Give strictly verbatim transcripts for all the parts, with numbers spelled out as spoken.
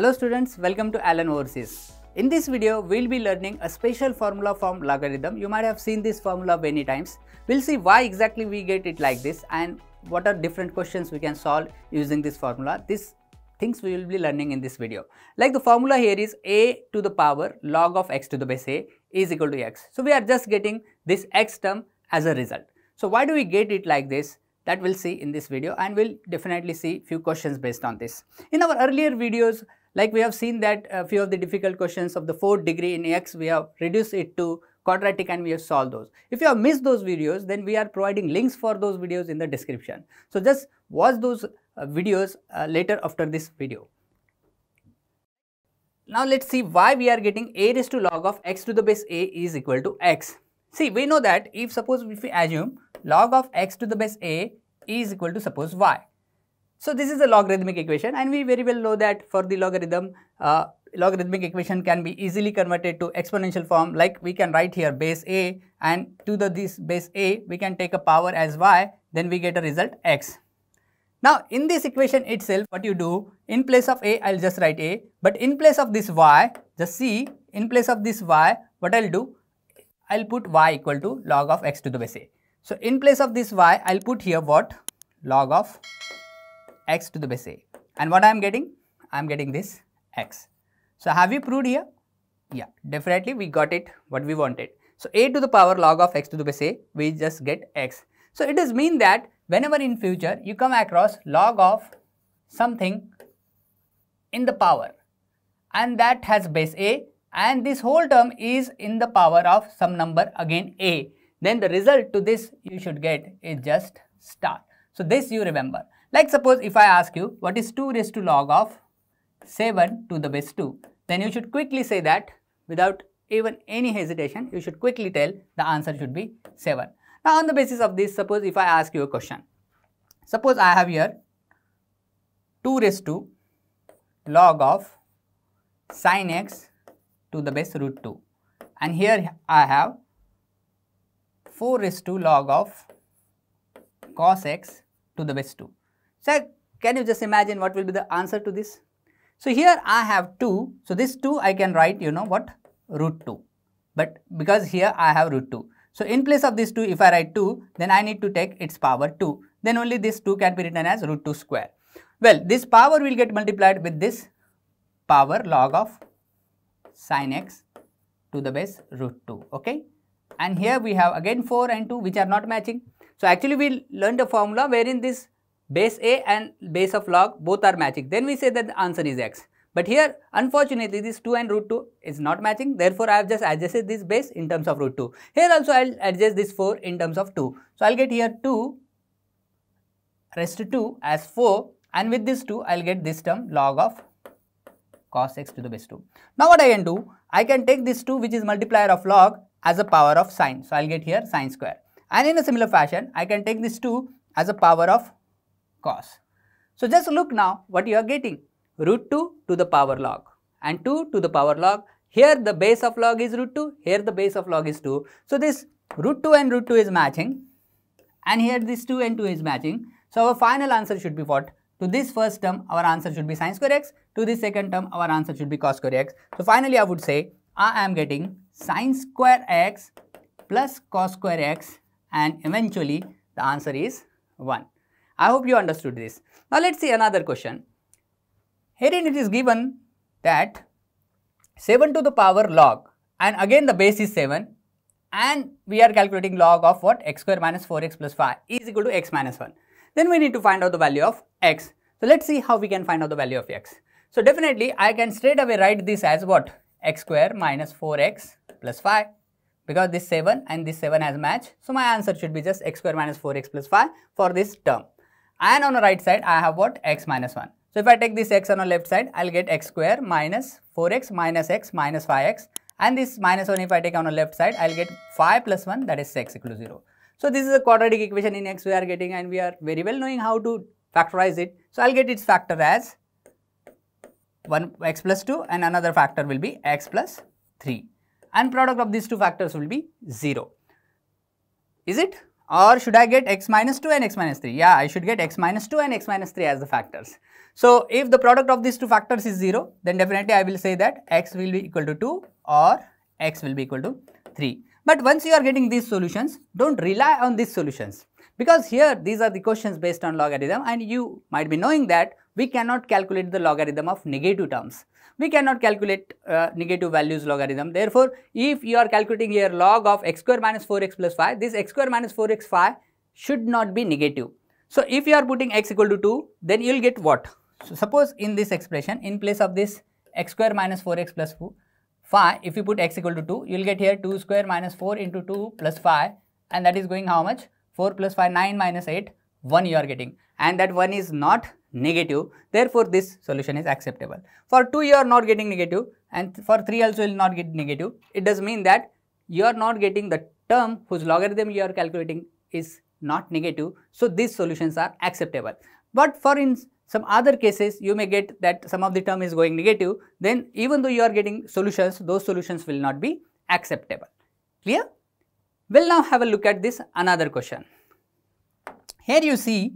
Hello students, welcome to Allen Overseas. In this video, we'll be learning a special formula from logarithm. You might have seen this formula many times. We'll see why exactly we get it like this and what are different questions we can solve using this formula. These things we will be learning in this video. Like the formula here is a to the power log of x to the base a is equal to x. So we are just getting this x term as a result. So why do we get it like this? That we'll see in this video, and we'll definitely see few questions based on this. In our earlier videos, like we have seen that a few of the difficult questions of the fourth degree in x, we have reduced it to quadratic and we have solved those. If you have missed those videos, then we are providing links for those videos in the description. So just watch those uh, videos uh, later after this video. Now let's see why we are getting a raised to log of x to the base a is equal to x. See, we know that if suppose if we assume log of x to the base a is equal to suppose y. So this is a logarithmic equation, and we very well know that for the logarithm, uh, logarithmic equation can be easily converted to exponential form. Like we can write here base a, and to the this base a we can take a power as y, then we get a result x. Now in this equation itself, what you do, in place of a I'll just write a, but in place of this y, just see, in place of this y, what I'll do, I'll put y equal to log of x to the base a. So in place of this y, I'll put here what? Log of x to the base a. And what I'm getting? I'm getting this x. So have we proved here? Yeah, definitely we got it what we wanted. So a to the power log of x to the base a, we just get x. So it does mean that whenever in future you come across log of something in the power, and that has base a, and this whole term is in the power of some number again a, then the result to this you should get is just star. So this you remember. Like suppose if I ask you what is two raised to log of seven to the base two, then you should quickly say that without even any hesitation, you should quickly tell the answer should be seven. Now on the basis of this, suppose if I ask you a question, suppose I have here two raised to log of sin x to the base root two, and here I have four raised to log of cos x to the base two. So can you just imagine what will be the answer to this? So here I have two, so this two I can write, you know what, root two, but because here I have root two, so in place of this two if I write two, then I need to take its power two, then only this two can be written as root two square. Well, this power will get multiplied with this power log of sin x to the base root two, okay? And here we have again four and two which are not matching. So actually we learned a formula wherein this base a and base of log both are matching. Then we say that the answer is x. But here unfortunately this two and root two is not matching. Therefore I have just adjusted this base in terms of root two. Here also I will adjust this four in terms of two. So I will get here two raised to two as four, and with this two I will get this term log of cos x to the base two. Now what I can do? I can take this two which is multiplier of log as a power of sine. So, I will get here sine square, and in a similar fashion I can take this two as a power of cos. So, just look now what you are getting, root two to the power log and two to the power log. Here the base of log is root two, here the base of log is two. So, this root two and root two is matching, and here this two and two is matching. So, our final answer should be what? To this first term our answer should be sine square x, to this second term our answer should be cos square x. So, finally I would say I am getting sine square x plus cos square x, and eventually the answer is one. I hope you understood this. Now let's see another question. Herein it is given that seven to the power log, and again the base is seven, and we are calculating log of what? X square minus four x plus five is equal to x minus one. Then we need to find out the value of x. So let's see how we can find out the value of x. So definitely I can straight away write this as what? X square minus four x plus five, because this seven and this seven has match. So my answer should be just x square minus four x plus five for this term. And on the right side I have what? X minus one. So if I take this x on the left side, I'll get x square minus four x minus x minus five x, and this minus one if I take on the left side, I'll get five plus one, that is six equal to zero. So this is a quadratic equation in x we are getting, and we are very well knowing how to factorize it. So I'll get its factor as one x plus two, and another factor will be x plus three, and product of these two factors will be zero. Is it? Or should I get x minus two and x minus three? Yeah, I should get x minus two and x minus three as the factors. So, if the product of these two factors is zero, then definitely I will say that x will be equal to two or x will be equal to three. But once you are getting these solutions, don't rely on these solutions, because here these are the questions based on logarithm, and you might be knowing that we cannot calculate the logarithm of negative terms. We cannot calculate uh, negative values logarithm. Therefore, if you are calculating here log of x square minus four x plus five, this x square minus four x five should not be negative. So, if you are putting x equal to two, then you will get what? So, suppose in this expression, in place of this x square minus four x plus five, if you put x equal to two, you will get here two square minus four into two plus five, and that is going how much? four plus five, nine minus eight, one you are getting, and that one is not negative. Therefore, this solution is acceptable. For two you are not getting negative, and for three also will not get negative. It does mean that you are not getting the term whose logarithm you are calculating is not negative. So, these solutions are acceptable. But for in some other cases, you may get that some of the term is going negative, then even though you are getting solutions, those solutions will not be acceptable. Clear? We'll now have a look at this another question. Here you see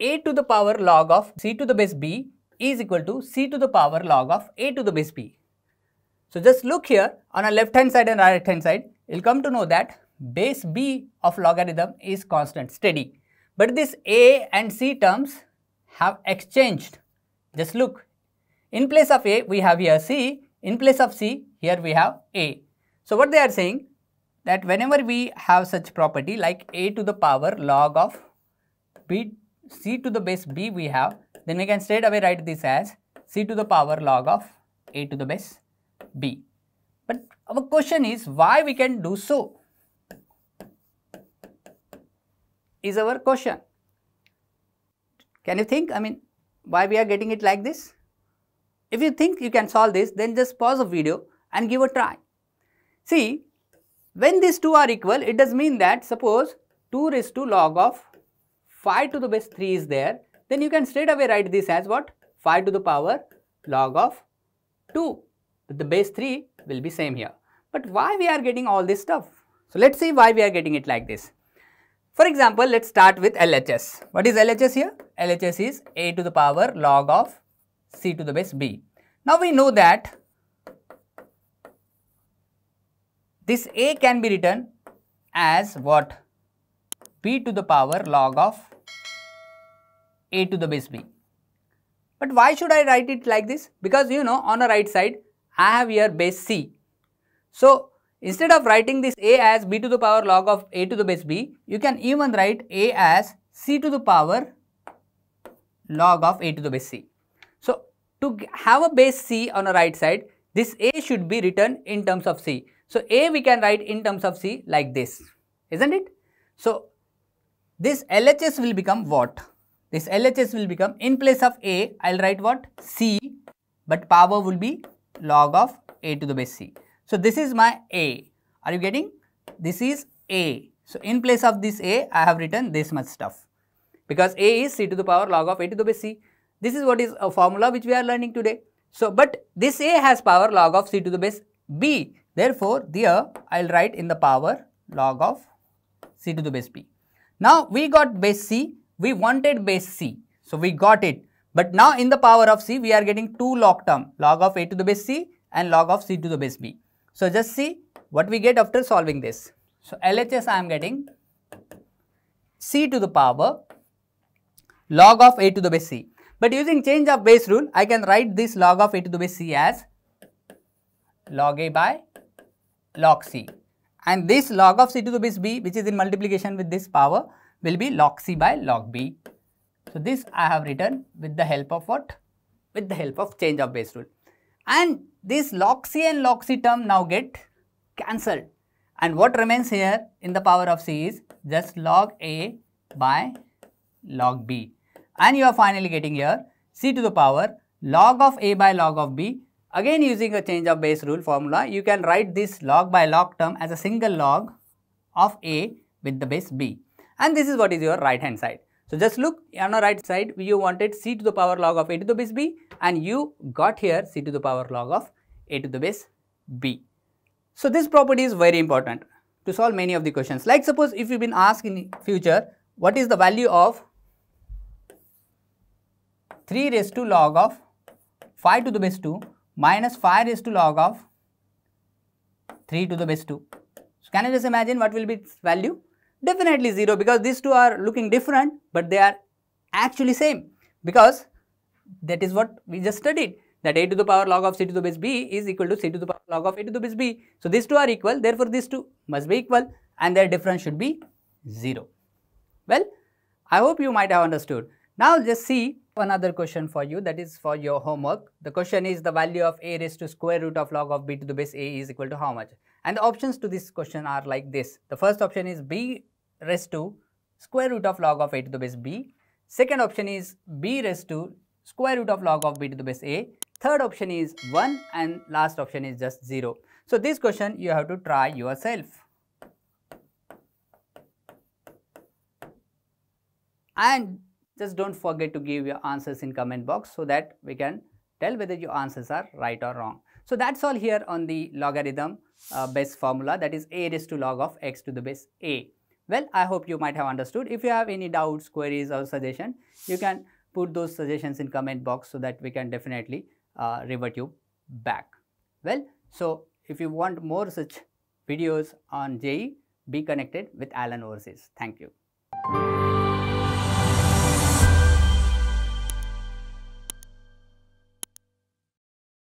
a to the power log of c to the base b is equal to c to the power log of a to the base b. So, just look here on a left hand side and right hand side, you will come to know that base b of logarithm is constant, steady, but this a and c terms have exchanged. Just look, in place of a we have here c, in place of c here we have a. So, what they are saying, that whenever we have such property like a to the power log of b c to the base b we have, then we can straight away write this as c to the power log of a to the base b. But our question is why we can do so is our question. Can you think, I mean, why we are getting it like this? If you think you can solve this, then just pause the video and give a try. See, when these two are equal, it does mean that suppose two raised to log of five to the base three is there, then you can straight away write this as what? five to the power log of two. The base three will be same here. But why we are getting all this stuff? So, let's see why we are getting it like this. For example, let's start with L H S. What is L H S here? L H S is a to the power log of c to the base b. Now, we know that this a can be written as what? b to the power log of a to the base b. But why should I write it like this? Because you know, on the right side I have here base c. So, instead of writing this a as b to the power log of a to the base b, you can even write a as c to the power log of a to the base c. So, to have a base c on the right side, this a should be written in terms of c. So, a we can write in terms of c like this, isn't it? So, this L H S will become what? This L H S will become, in place of a, I will write what? c, but power will be log of a to the base c. So, this is my a. Are you getting? This is a. So, in place of this a, I have written this much stuff, because a is c to the power log of a to the base c. This is what is a formula which we are learning today. So, but this a has power log of c to the base b. Therefore, there I will write in the power log of c to the base b. Now, we got base c, we wanted base c, so we got it. But now, in the power of c, we are getting two log term, log of a to the base c and log of c to the base b. So, just see what we get after solving this. So, L H S I am getting c to the power log of a to the base c. But using change of base rule, I can write this log of a to the base c as log a by log c. And this log of c to the base b, which is in multiplication with this power, will be log c by log b. So, this I have written with the help of what? With the help of change of base rule. And this log c and log c term now get cancelled. And what remains here in the power of c is just log a by log b. And you are finally getting here c to the power log of a by log of b. Again, using a change of base rule formula, you can write this log by log term as a single log of a with the base b. And this is what is your right hand side. So, just look on the right side, you wanted c to the power log of a to the base b, and you got here c to the power log of a to the base b. So, this property is very important. to solve many of the questions. Like suppose if you've been asked in future, what is the value of three raised to log of five to the base two minus five raised to log of three to the base two. So can you just imagine what will be its value? Definitely zero, because these two are looking different, but they are actually same, because that is what we just studied, that a to the power log of c to the base b is equal to c to the power log of a to the base b. So these two are equal, therefore these two must be equal and their difference should be zero. Well, I hope you might have understood. Now just see another question for you, that is for your homework. The question is the value of a raised to square root of log of b to the base a is equal to how much? And the options to this question are like this. The first option is b raised to square root of log of a to the base b. Second option is b raised to square root of log of b to the base a. Third option is one and last option is just zero. So this question you have to try yourself. And just don't forget to give your answers in comment box so that we can tell whether your answers are right or wrong. So that's all here on the logarithm uh, based formula, that is a raised to log of x to the base a. Well, I hope you might have understood. If you have any doubts, queries or suggestion, you can put those suggestions in comment box so that we can definitely uh, revert you back. Well, so if you want more such videos on J E E, be connected with Allen Overseas. Thank you.